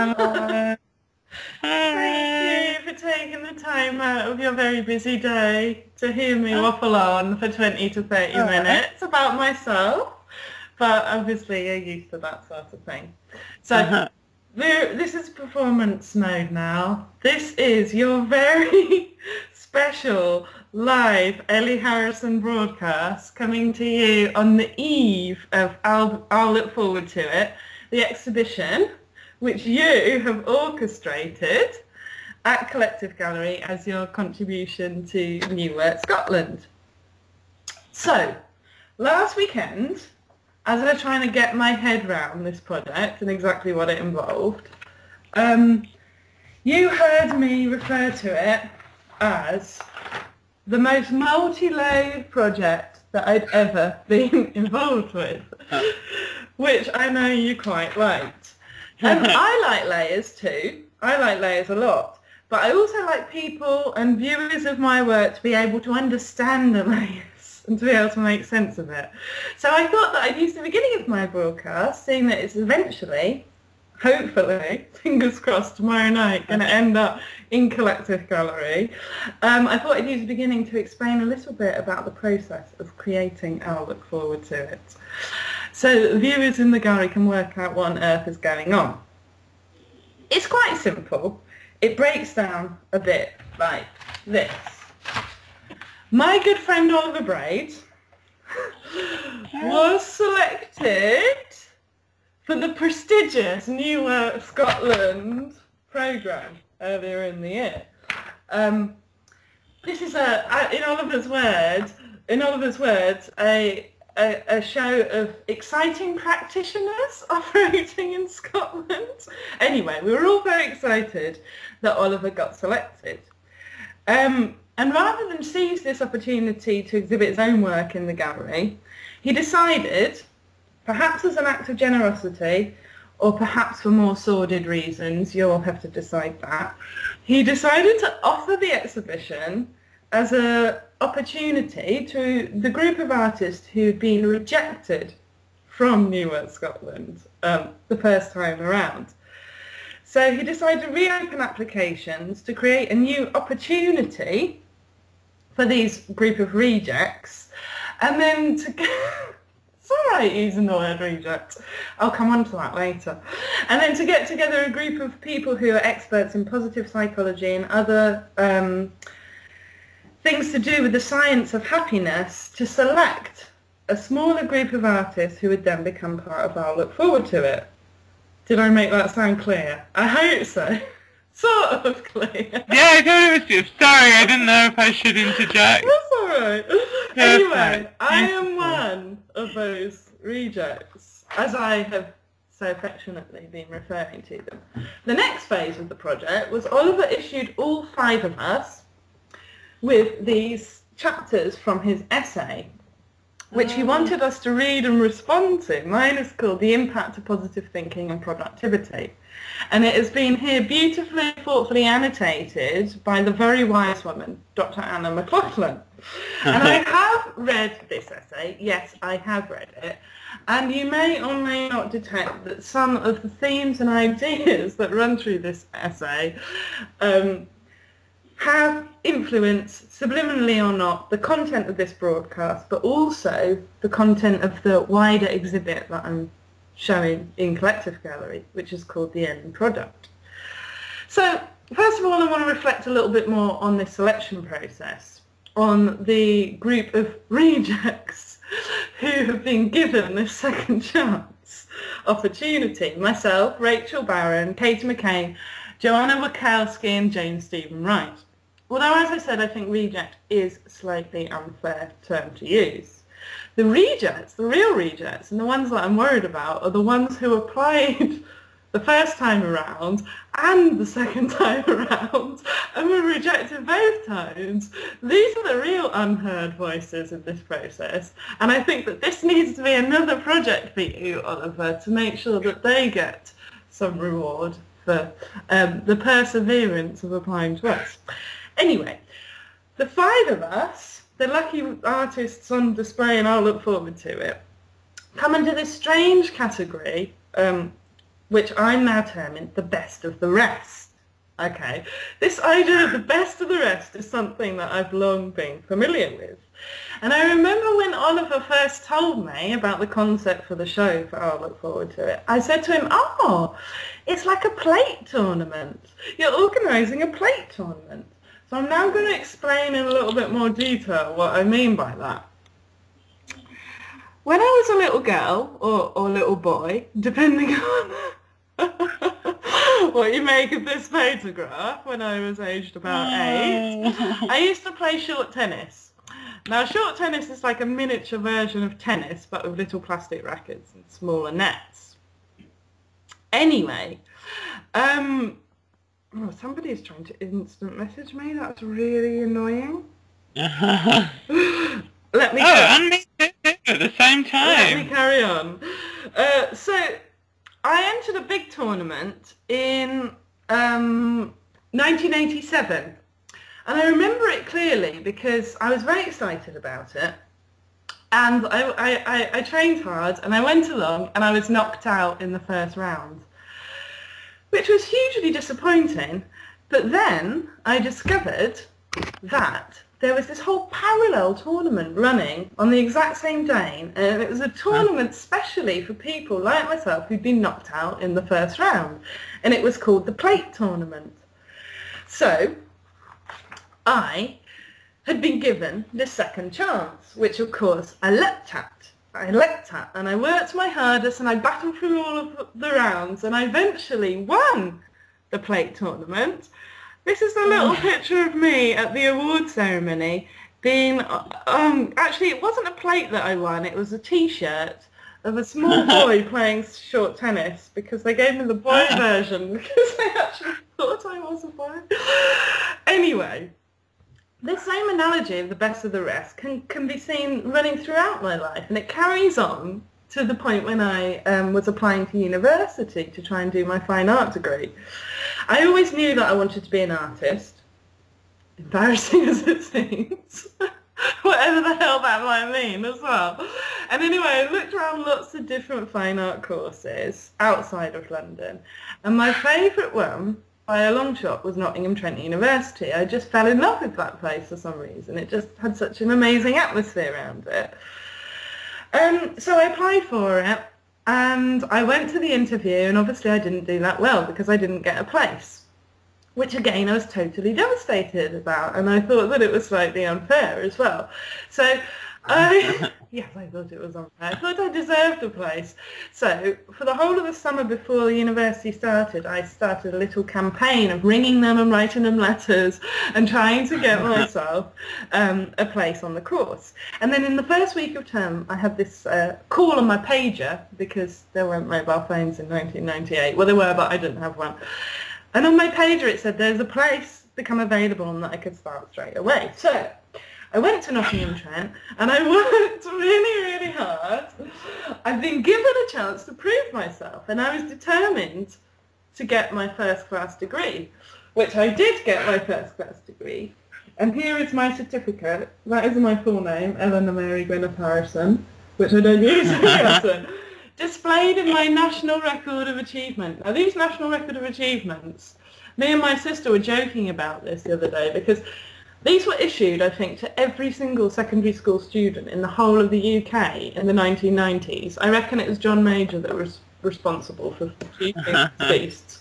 Hello. Thank you for taking the time out of your very busy day to hear me waffle on for 20 to 30 minutes about myself. But obviously you're used to that sort of thing. So this is performance mode now. This is your very special live Ellie Harrison broadcast coming to you on the eve of I'll Look Forward To It, the exhibition which you have orchestrated at Collective Gallery as your contribution to New Work Scotland. So, last weekend, as I was trying to get my head round this project and exactly what it involved, you heard me refer to it as the most multi-layered project that I'd ever been involved with, which I know you quite liked. And I like layers too. I like layers a lot. But I also like people and viewers of my work to be able to understand the layers and to be able to make sense of it. So I thought that I'd use the beginning of my broadcast, seeing that it's eventually, hopefully, fingers crossed, tomorrow night, going to end up in Collective Gallery. I thought I'd use the beginning to explain a little bit about the process of creating I'll Look Forward To It, so viewers in the gallery can work out what on earth is going on. It's quite simple. It breaks down a bit like this. My good friend Oliver Braid was selected for the prestigious New Work Scotland programme earlier in the year. This is, in Oliver's words, a show of exciting practitioners operating in Scotland. Anyway, we were all very excited that Oliver got selected. And rather than seize this opportunity to exhibit his own work in the gallery, he decided, perhaps as an act of generosity, or perhaps for more sordid reasons, you'll have to decide that, he decided to offer the exhibition as an opportunity to the group of artists who'd been rejected from New Work Scotland the first time around. So he decided to reopen applications to create a new opportunity for these group of rejects, and then to it's all right using the word reject, I'll come on to that later, and then to get together a group of people who are experts in positive psychology and other things to do with the science of happiness, to select a smaller group of artists who would then become part of I'll Look Forward To It. Did I make that sound clear? I hope so. Sort of clear. Yeah, I totally was. Sorry, I didn't know if I should interject. That's alright. Anyway, I am one of those rejects, as I have so affectionately been referring to them. The next phase of the project was Oliver issued all five of us with these chapters from his essay, which he wanted us to read and respond to. Mine is called The Impact of Positive Thinking and Productivity. And it has been here beautifully, thoughtfully annotated by the very wise woman, Dr. Anna McLauchlan. And I have read this essay. Yes, I have read it. And you may or may not detect that some of the themes and ideas that run through this essay have influenced, subliminally or not, the content of this broadcast, but also the content of the wider exhibit that I'm showing in Collective Gallery, which is called The End Product. So, first of all, I want to reflect a little bit more on this selection process, on the group of rejects who have been given this second chance opportunity. Myself, Rachel Baron, Katie McCain, Joanna Wachowski and Jane Stephen Wright. Although, as I said, I think reject is a slightly unfair term to use. The rejects, the real rejects, and the ones that I'm worried about are the ones who applied the first time around and the second time around and were rejected both times. These are the real unheard voices in this process, and I think that this needs to be another project for you, Oliver, to make sure that they get some reward for the perseverance of applying to us. Anyway, the five of us, the lucky artists on display and I'll Look Forward To It, come into this strange category which I'm now terming the best of the rest. Okay, this idea of the best of the rest is something that I've long been familiar with. And I remember when Oliver first told me about the concept for the show for I'll Look Forward To It, I said to him, oh, it's like a plate tournament. You're organising a plate tournament. So I'm now going to explain in a little bit more detail what I mean by that. When I was a little girl, or little boy, depending on what you make of this photograph, when I was aged about 8, I used to play short tennis. Now, short tennis is like a miniature version of tennis, but with little plastic rackets and smaller nets. Anyway, oh, somebody's trying to instant message me. That's really annoying. Let me. Oh, and me too at the same time. Let me carry on. So, I entered a big tournament in 1987. And I remember it clearly because I was very excited about it, and I trained hard, and I went along, and I was knocked out in the first round, which was hugely disappointing. But then I discovered that there was this whole parallel tournament running on the exact same day, and it was a tournament specially for people like myself who'd been knocked out in the first round, and it was called the Plate Tournament. So I had been given this second chance, which of course I leapt at. I leapt at, and I worked my hardest, and I battled through all of the rounds, and I eventually won the Plate Tournament. This is a little picture of me at the award ceremony being, actually it wasn't a plate that I won, it was a t-shirt of a small boy playing short tennis, because they gave me the boy version because they actually thought I was a boy. Anyway. The same analogy of the best of the rest can be seen running throughout my life, and it carries on to the point when I was applying to university to try and do my fine art degree. I always knew that I wanted to be an artist, embarrassing as it seems, whatever the hell that might mean as well. And anyway, I looked around lots of different fine art courses outside of London, and my favourite one, by a long shot, was Nottingham Trent University. I just fell in love with that place for some reason. It just had such an amazing atmosphere around it. So I applied for it, and I went to the interview, and obviously I didn't do that well because I didn't get a place, which again I was totally devastated about, and I thought that it was slightly unfair as well. So yes, I thought it was unfair. I thought I deserved a place. So for the whole of the summer before the university started, I started a little campaign of ringing them and writing them letters and trying to get myself a place on the course. And then in the first week of term, I had this call on my pager, because there weren't mobile phones in 1998. Well, there were, but I didn't have one. And on my pager it said, there's a place become available, and that I could start straight away. So I went to Nottingham Trent, and I worked really, really hard. I've been given a chance to prove myself, and I was determined to get my first-class degree, which I did get my first-class degree. And here is my certificate. That is my full name, Eleanor Mary Gwyneth Harrison, which I don't use anymore, displayed in my National Record of Achievement. Now, these National Record of Achievements, me and my sister were joking about this the other day, because these were issued, I think, to every single secondary school student in the whole of the UK in the 1990s. I reckon it was John Major that was responsible for achieving feasts.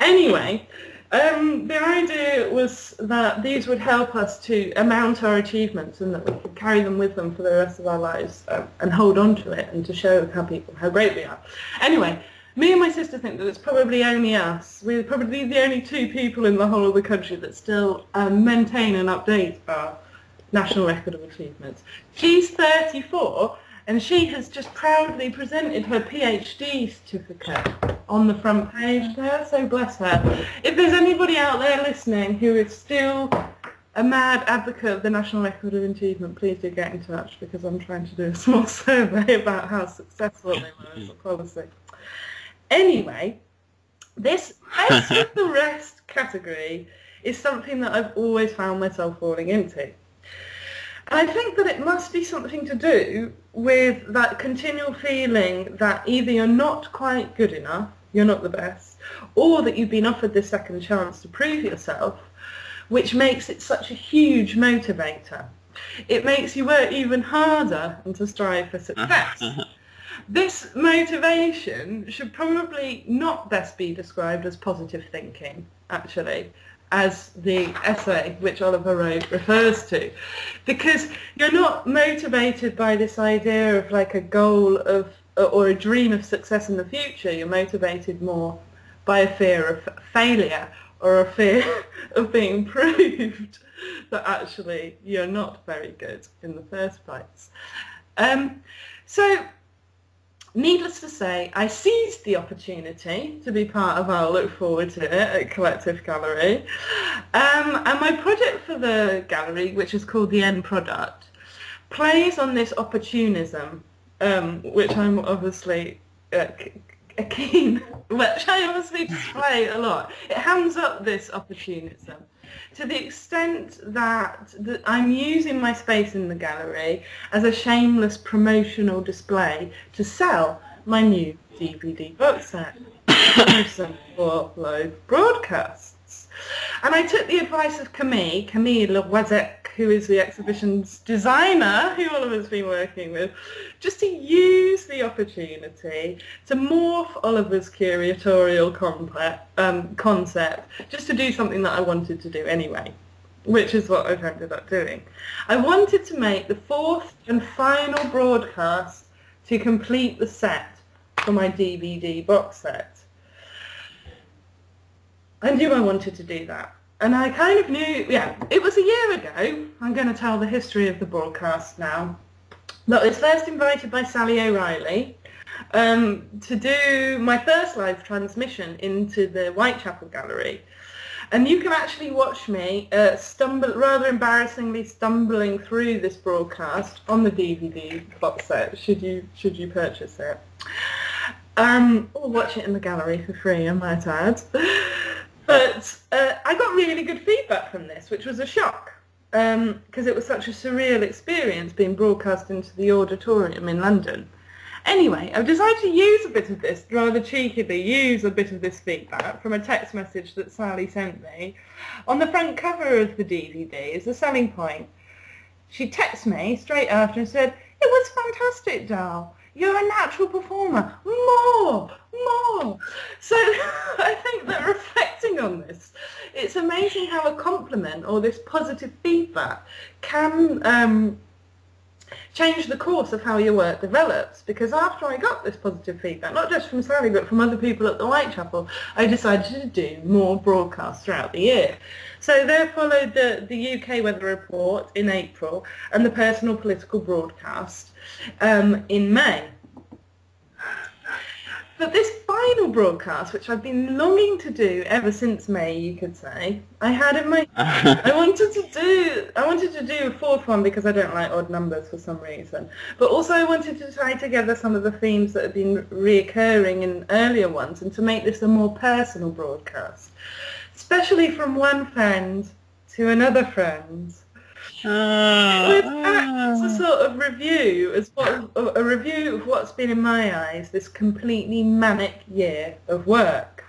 Anyway, the idea was that these would help us to amount our achievements, and that we could carry them with them for the rest of our lives and hold on to it, and to show how people how great we are. Anyway. Me and my sister think that it's probably only us. We're probably the only two people in the whole of the country that still maintain and update our National Record of Achievements. She's 34, and she has just proudly presented her PhD certificate on the front page there, so bless her. If there's anybody out there listening who is still a mad advocate of the National Record of Achievement, please do get in touch, because I'm trying to do a small survey about how successful they were as a policy. Anyway, this best of the rest category is something that I've always found myself falling into. And I think that it must be something to do with that continual feeling that either you're not quite good enough, you're not the best, or that you've been offered this second chance to prove yourself, which makes it such a huge motivator. It makes you work even harder and to strive for success. This motivation should probably not best be described as positive thinking, actually, as the essay which Oliver wrote refers to, because you're not motivated by this idea of like a goal of or a dream of success in the future. You're motivated more by a fear of failure or a fear of being proved that actually you're not very good in the first place. So needless to say, I seized the opportunity to be part of I'll Look Forward To It at Collective Gallery, and my project for the gallery, which is called The End Product, plays on this opportunism, which I'm obviously which I obviously display a lot. It hands up this opportunism to the extent that, I'm using my space in the gallery as a shameless promotional display to sell my new DVD book set, or live broadcasts. And I took the advice of Camille Loisek, who is the exhibition's designer, who Oliver's been working with, just to use the opportunity to morph Oliver's curatorial concept, just to do something that I wanted to do anyway, which is what I've ended up doing. I wanted to make the fourth and final broadcast to complete the set for my DVD box set. I knew I wanted to do that. And I kind of knew, yeah, it was a year ago, I'm going to tell the history of the broadcast now, that I was first invited by Sally O'Reilly to do my first live transmission into the Whitechapel Gallery. And you can actually watch me rather embarrassingly stumbling through this broadcast on the DVD box set, should you purchase it. Or watch it in the gallery for free, I might add. But I got really good feedback from this, which was a shock, because it was such a surreal experience being broadcast into the auditorium in London. Anyway, I've decided to use a bit of this, rather cheekily use a bit of this feedback from a text message that Sally sent me. On the front cover of the DVD is the selling point. She texted me straight after and said, "It was fantastic, Dal. You're a natural performer. More. So I think that reflecting on this, it's amazing how a compliment or this positive feedback can change the course of how your work develops. Because after I got this positive feedback, not just from Sally but from other people at the Whitechapel, I decided to do more broadcasts throughout the year. So there followed the UK weather report in April and the personal political broadcast in May. But this final broadcast, which I've been longing to do ever since May, you could say, I had in my I wanted to do a fourth one because I don't like odd numbers for some reason. But also I wanted to tie together some of the themes that have been reoccurring in earlier ones and to make this a more personal broadcast, especially from one friend to another friend. It acts a sort of review, a review of what's been in my eyes this completely manic year of work.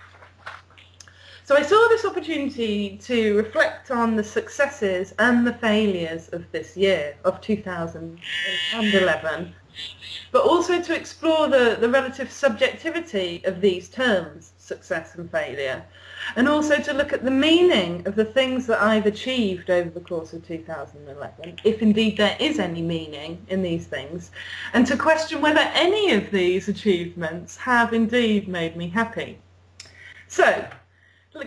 So I saw this opportunity to reflect on the successes and the failures of this year, of 2011, but also to explore the relative subjectivity of these terms, success and failure, and also to look at the meaning of the things that I've achieved over the course of 2011, if indeed there is any meaning in these things, and to question whether any of these achievements have indeed made me happy. So,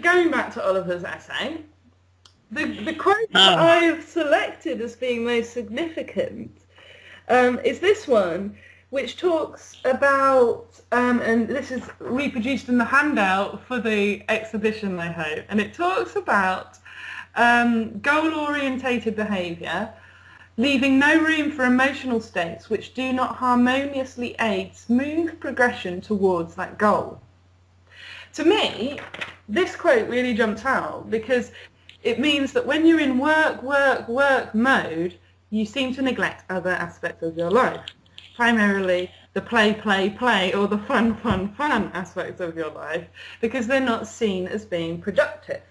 going back to Oliver's essay, the quote that I have selected as being most significant is this one, which talks about, and this is reproduced in the handout for the exhibition, I hope, and it talks about goal-orientated behaviour, leaving no room for emotional states which do not harmoniously aid smooth progression towards that goal. To me, this quote really jumped out because it means that when you're in work mode, you seem to neglect other aspects of your life, primarily the the play, play, play, or the fun, fun, fun aspects of your life, because they're not seen as being productive.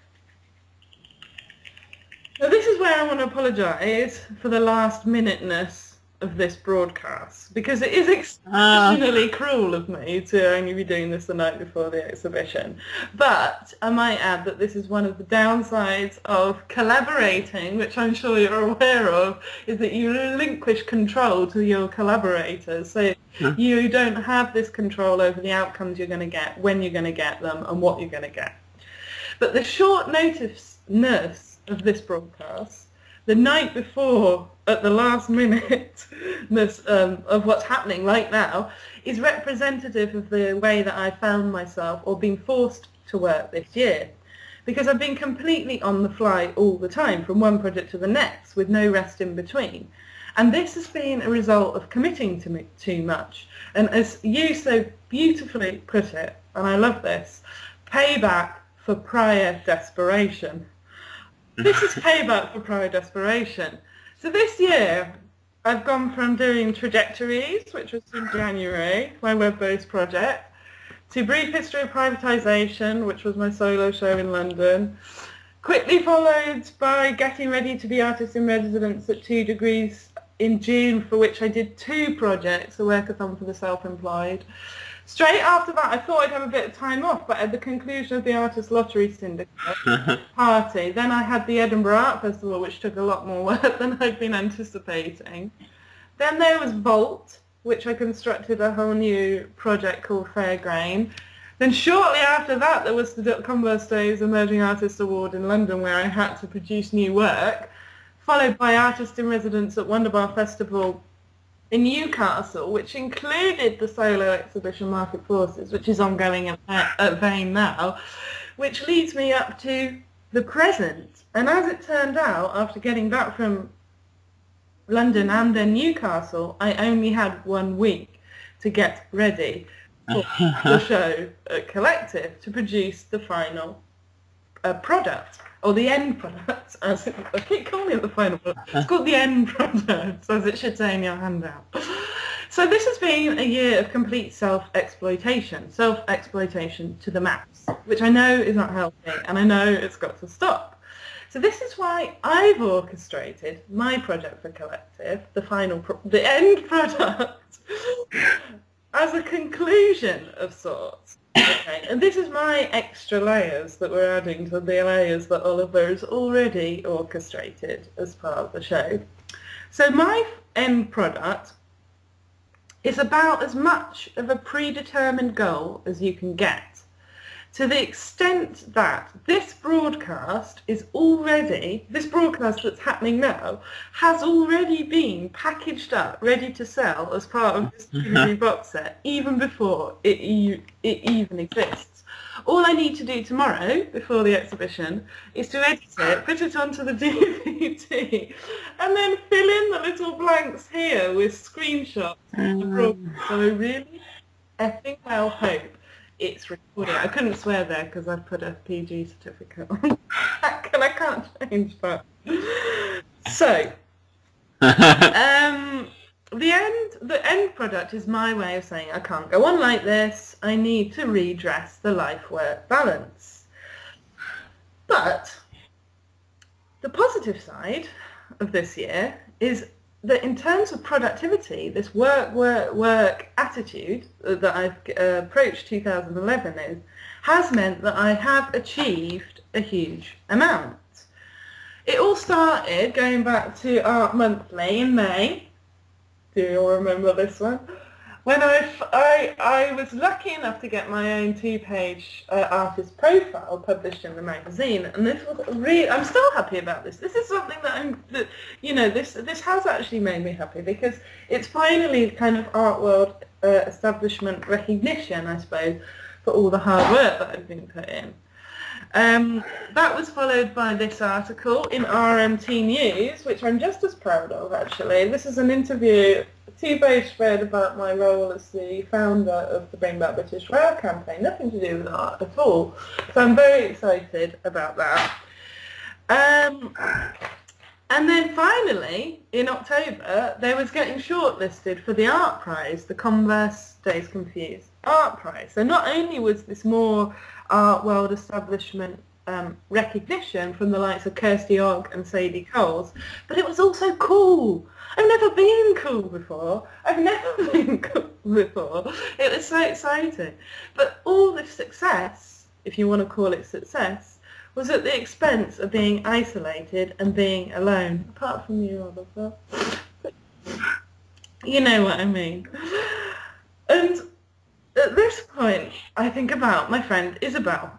Now, this is where I want to apologise for the last-minuteness of this broadcast, because it is exceptionally cruel of me to only be doing this the night before the exhibition. But I might add that this is one of the downsides of collaborating, which I'm sure you're aware of, is that you relinquish control to your collaborators. So you don't have this control over the outcomes you're going to get, when you're going to get them, and what you're going to get. But the short noticeness of this broadcast, the night before, at the last minute, of what's happening right now, is representative of the way that I found myself or been forced to work this year. Because I've been completely on the fly all the time, from one project to the next, with no rest in between. And this has been a result of committing to me too much. And as you so beautifully put it, and I love this, payback for prior desperation. This is payback for prior desperation. So this year, I've gone from doing Trajectories, which was in January, my web-based project, to Brief History of Privatisation, which was my solo show in London, quickly followed by Getting Ready to be Artist in Residence at 2 Degrees in June, for which I did 2 projects, a workathon for the self-employed. Straight after that, I thought I'd have a bit of time off, but at the conclusion of the Artist Lottery Syndicate party, then I had the Edinburgh Art Festival, which took a lot more work than I'd been anticipating. Then there was Vault, which I constructed a whole new project called Fairgrain. Then shortly after that, there was the Converse Days Emerging Artist Award in London, where I had to produce new work, followed by Artist in Residence at Wonderbar Festival in Newcastle, which included the solo exhibition Market Forces, which is ongoing at Vane now, which leads me up to the present. And as it turned out, after getting back from London and then Newcastle, I only had 1 week to get ready for the show at Collective to produce the final product, or the end product, as it, I keep calling it the final product, it's called the end product, as it should say in your handout. So this has been a year of complete self-exploitation to the max, which I know is not healthy, and I know it's got to stop. So this is why I've orchestrated my project for Collective, the final, the end product, as a conclusion of sorts. Okay, and this is my extra layers that we're adding to the layers that Oliver has already orchestrated as part of the show. So my end product is about as much of a predetermined goal as you can get, to the extent that this broadcast is already, this broadcast that's happening now, has already been packaged up, ready to sell as part of this TV box set, even before it even exists. All I need to do tomorrow, before the exhibition, is to edit it, put it onto the DVD, and then fill in the little blanks here with screenshots of the broadcast. So I really effing well hope it's recorded. I couldn't swear there because I put a PG certificate on that, and I can't change that. So, the end product is my way of saying I can't go on like this. I need to redress the life-work balance. But the positive side of this year is that in terms of productivity, this work, work, work attitude that I've approached 2011 in has meant that I have achieved a huge amount. It all started going back to Art Monthly in May. Do you all remember this one? When I was lucky enough to get my own 2-page artist profile published in the magazine, and this was really, I'm still happy about this. This is something that this has actually made me happy, because it's finally kind of art world establishment recognition, I suppose, for all the hard work that I've been put in. That was followed by this article in RMT News, which I'm just as proud of, actually. This is an interview, a 2-page spread about my role as the founder of the Bring Back British Rail campaign. Nothing to do with art at all. So I'm very excited about that. And then finally, in October, they was getting shortlisted for the Art Prize, the Converse Days Confused Art Prize. So not only was this more art world establishment recognition from the likes of Kirstie Ogg and Sadie Coles, but it was also cool. I've never been cool before. It was so exciting. But all this success, if you want to call it success, was at the expense of being isolated and being alone. Apart from you, Oliver. You know what I mean. And at this point, I think about my friend Isabel,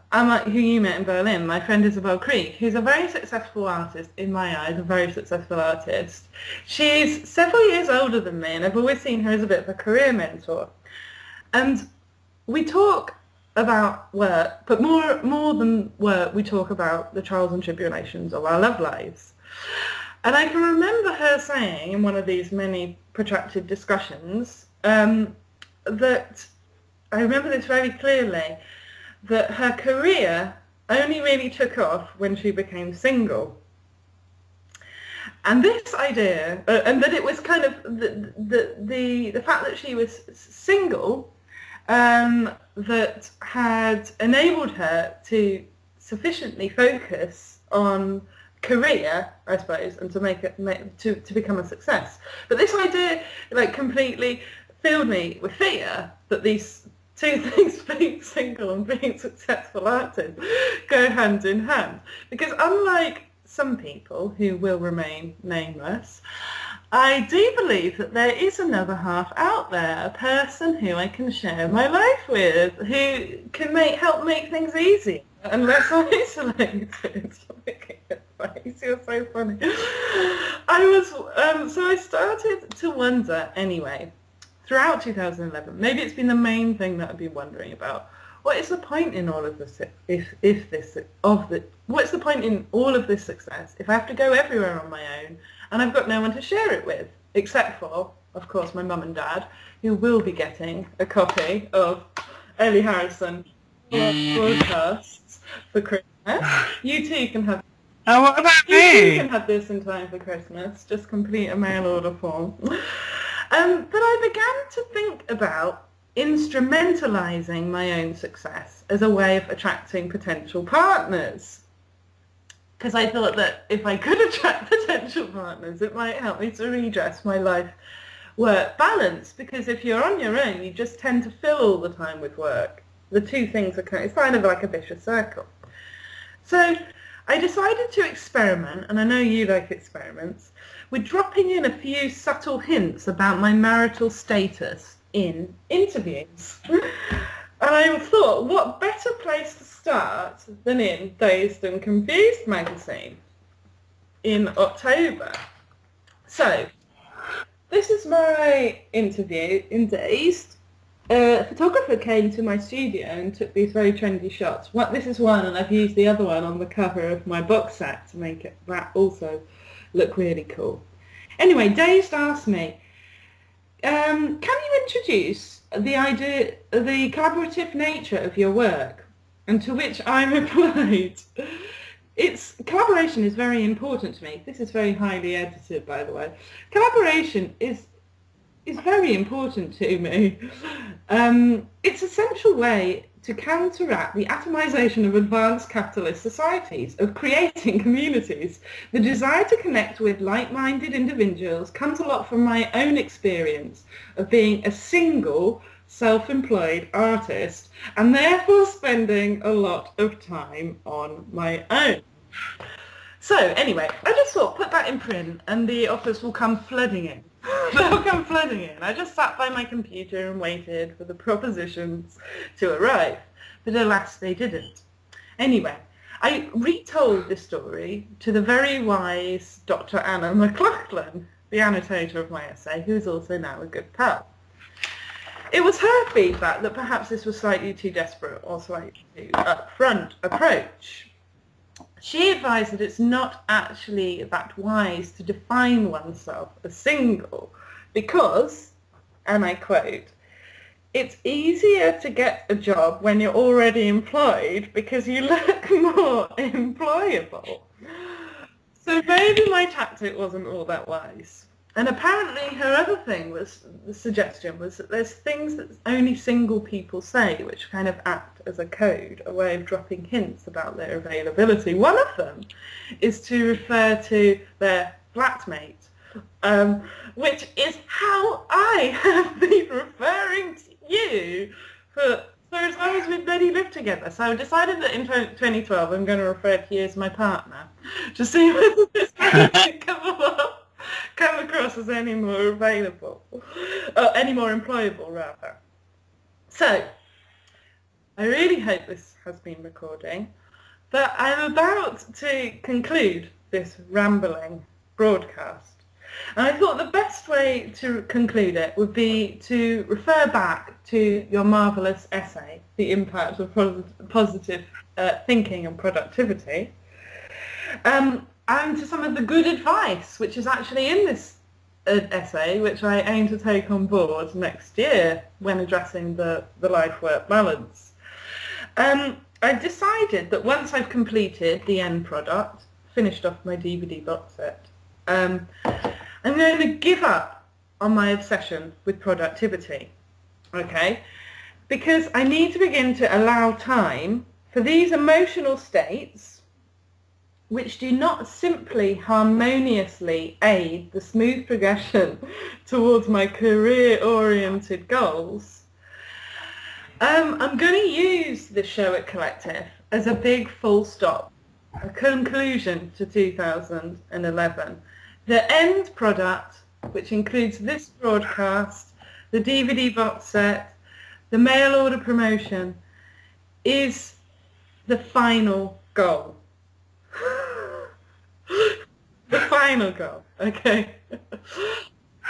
who you met in Berlin, my friend Isabel Krieg, who's a very successful artist, in my eyes, a very successful artist. She's several years older than me, and I've always seen her as a bit of a career mentor. And we talk about work, but more than work, we talk about the trials and tribulations of our love lives. And I can remember her saying in one of these many protracted discussions that, I remember this very clearly, that her career only really took off when she became single. And this idea, and that it was kind of the fact that she was single that had enabled her to sufficiently focus on career, I suppose, and to make it to become a success. But this idea, like, completely filled me with fear that these two things, being single and being successful artists, go hand in hand. Because unlike some people who will remain nameless, I do believe that there is another half out there, a person who I can share my life with, who can help make things easy and less isolated. You're so funny. So I started to wonder, anyway, throughout 2011, maybe it's been the main thing that I've been wondering about. What is the point in all of this? What's the point in all of this success if I have to go everywhere on my own and I've got no one to share it with, except for, of course, my mum and dad, who will be getting a copy of Ellie Harrison broadcasts for Christmas. You too can have. Oh, what about me? You can have this in time for Christmas. Just complete a mail order form. But I began to think about instrumentalizing my own success as a way of attracting potential partners, because I thought that if I could attract potential partners, it might help me to redress my life work balance. Because if you're on your own, you just tend to fill all the time with work. The two things are kind of, it's kind of like a vicious circle. So I decided to experiment, and I know you like experiments, with dropping in a few subtle hints about my marital status in interviews. And I thought, what better place to start than in Dazed and Confused magazine in October. So this is my interview in Dazed. A photographer came to my studio and took these very trendy shots. This is one, and I've used the other one on the cover of my box set to make it that also look really cool. Anyway, Dazed asked me, can you introduce the collaborative nature of your work? And to which I replied, collaboration is very important to me. This is very highly edited, by the way. Collaboration is very important to me. It's an essential way to counteract the atomization of advanced capitalist societies, of creating communities. The desire to connect with like-minded individuals comes a lot from my own experience of being a single self-employed artist, and therefore spending a lot of time on my own. So anyway, I just thought, put that in print and the offers will come flooding in. They'll come flooding in. I just sat by my computer and waited for the propositions to arrive, but alas, they didn't. Anyway, I retold this story to the very wise Dr. Anna McLauchlan, the annotator of my essay, who is also now a good pal. It was her feedback that perhaps this was slightly too desperate or slightly too upfront approach. She advised that it's not actually that wise to define oneself as single because, and I quote, it's easier to get a job when you're already employed because you look more employable. So maybe my tactic wasn't all that wise. And apparently her other thing was, the suggestion was that there's things that only single people say, which kind of act as a code, a way of dropping hints about their availability. One of them is to refer to their flatmate, which is how I have been referring to you for as long as we've bloody lived together. So I decided that in 2012 I'm going to refer to you as my partner, to see whether this might come across as any more available, or any more employable rather. So I really hope this has been recording, but I'm about to conclude this rambling broadcast. And I thought the best way to conclude it would be to refer back to your marvellous essay, The Impact of Positive Thinking and Productivity, and to some of the good advice which is actually in this essay, which I aim to take on board next year when addressing the life-work balance. I've decided that once I've completed the end product, finished off my DVD box set, I'm going to give up on my obsession with productivity, okay? Because I need to begin to allow time for these emotional states which do not simply harmoniously aid the smooth progression towards my career-oriented goals. I'm going to use the show at Collective as a big full stop, a conclusion to 2011. The end product, which includes this broadcast, the DVD box set, the mail order promotion, is the final goal. The final goal, okay.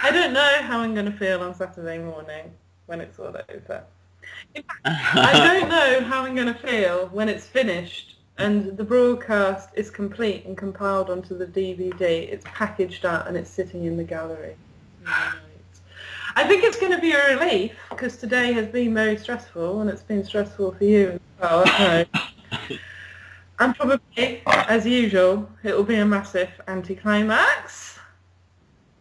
I don't know how I'm going to feel on Saturday morning when it's all over. In fact, I don't know how I'm going to feel when it's finished and the broadcast is complete and compiled onto the DVD. It's packaged up and it's sitting in the gallery. Right. I think it's going to be a relief, because today has been very stressful, and it's been stressful for you as well, I know. And probably, as usual, it will be a massive anticlimax.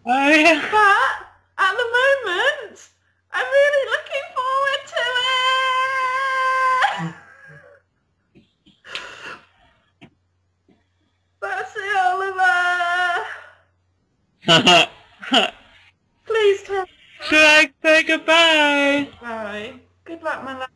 Oh, yeah. But at the moment, I'm really looking forward to it! That's it, Oliver! Please tell me. Should I say goodbye? Bye. Good luck, my love.